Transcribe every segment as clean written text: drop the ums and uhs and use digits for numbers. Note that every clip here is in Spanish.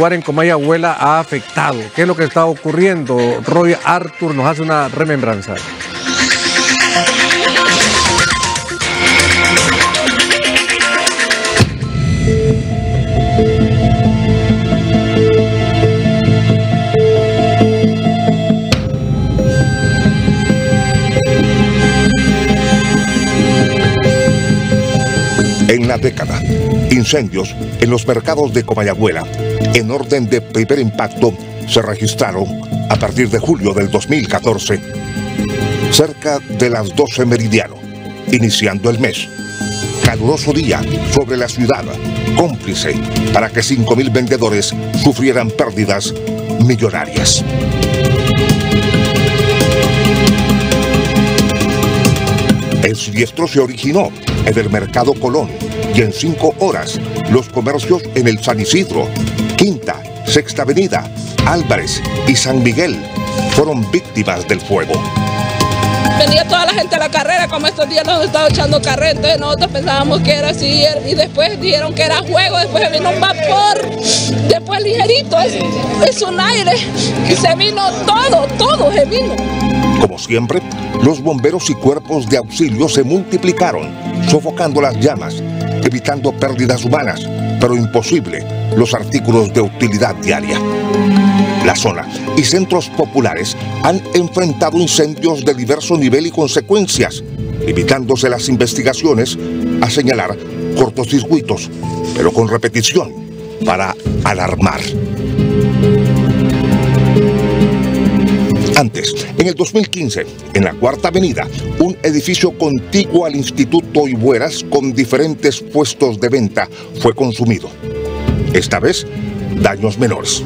lugar en Comayagüela ha afectado. ¿Qué es lo que está ocurriendo? Roy Arthur nos hace una remembranza. En la década, incendios en los mercados de Comayagüela, en orden de primer impacto, se registraron a partir de julio del 2014, cerca de las 12 meridiano, iniciando el mes. Caluroso día sobre la ciudad, cómplice para que 5.000 vendedores sufrieran pérdidas millonarias. El siniestro se originó en el mercado Colón y en 5 horas los comercios en el San Isidro, Quinta, Sexta Avenida, Álvarez y San Miguel fueron víctimas del fuego. Venía toda la gente a la carrera, como estos días nos estaba echando carrera, entonces nosotros pensábamos que era así y después dijeron que era fuego, después vino un vapor, después ligerito, es un aire y se vino todo se vino. Como siempre, los bomberos y cuerpos de auxilio se multiplicaron, sofocando las llamas, evitando pérdidas humanas, pero imposible los artículos de utilidad diaria. La zona y centros populares han enfrentado incendios de diverso nivel y consecuencias, limitándose las investigaciones a señalar cortocircuitos, pero con repetición para alarmar. Antes, en el 2015, en la Cuarta Avenida, un edificio contiguo al Instituto Ibueras con diferentes puestos de venta fue consumido. Esta vez, daños menores.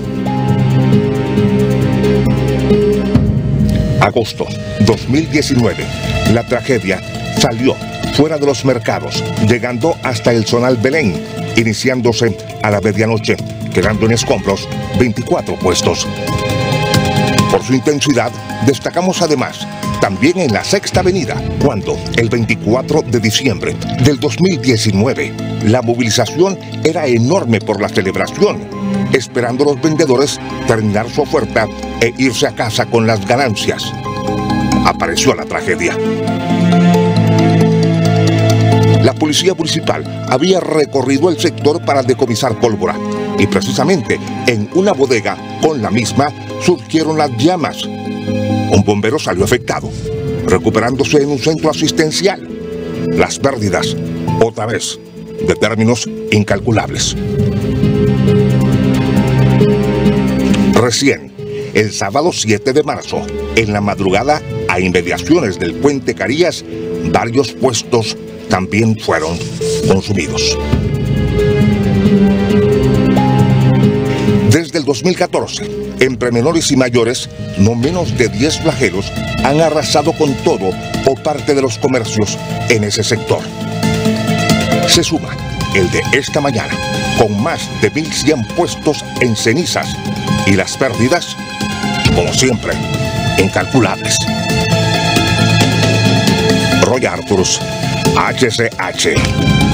Agosto 2019, la tragedia salió fuera de los mercados, llegando hasta el zonal Belén, iniciándose a la medianoche, quedando en escombros 24 puestos. Por su intensidad, destacamos además, también en la Sexta Avenida, cuando el 24 de diciembre del 2019, la movilización era enorme por la celebración, esperando a los vendedores terminar su oferta e irse a casa con las ganancias. Apareció la tragedia. La policía municipal había recorrido el sector para decomisar pólvora y precisamente en una bodega con la misma surgieron las llamas. Un bombero salió afectado, recuperándose en un centro asistencial. Las pérdidas, otra vez, de términos incalculables. Recién, el sábado 7 de marzo, en la madrugada a inmediaciones del puente Carías, varios puestos también fueron consumidos. Desde el 2014, entre menores y mayores, no menos de 10 flagelos han arrasado con todo o parte de los comercios en ese sector. Se suma el de esta mañana, con más de 1.100 puestos en cenizas y las pérdidas, como siempre, incalculables. Roy Arthur, HCH.